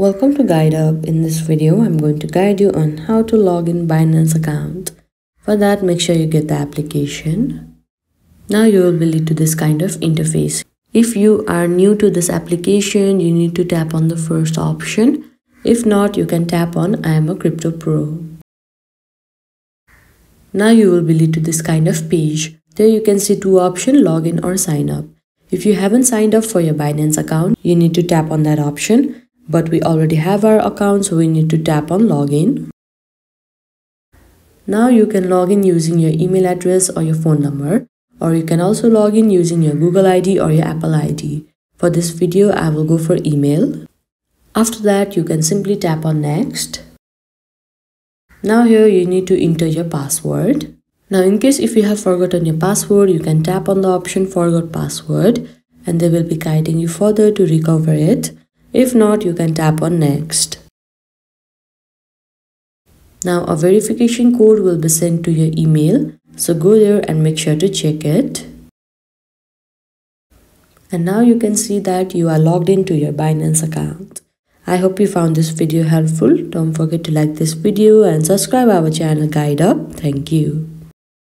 Welcome to GuideUp. In this video, I'm going to guide you on how to log in Binance account. For that, make sure you get the application. Now you will be led to this kind of interface. If you are new to this application, you need to tap on the first option. If not, you can tap on I am a crypto pro. Now you will be led to this kind of page. There you can see two options, login or sign up. If you haven't signed up for your Binance account, you need to tap on that option. But we already have our account, so we need to tap on login. Now you can log in using your email address or your phone number, or you can also log in using your Google ID or your Apple ID. For this video, I will go for email. After that, you can simply tap on next. Now here you need to enter your password. Now in case if you have forgotten your password, you can tap on the option forgot password and they will be guiding you further to recover it. If not, you can tap on next. Now a verification code will be sent to your email, so go there and make sure to check it. And now you can see that you are logged into your Binance account. I hope you found this video helpful. Don't forget to like this video and subscribe our channel GuideUp. Thank you.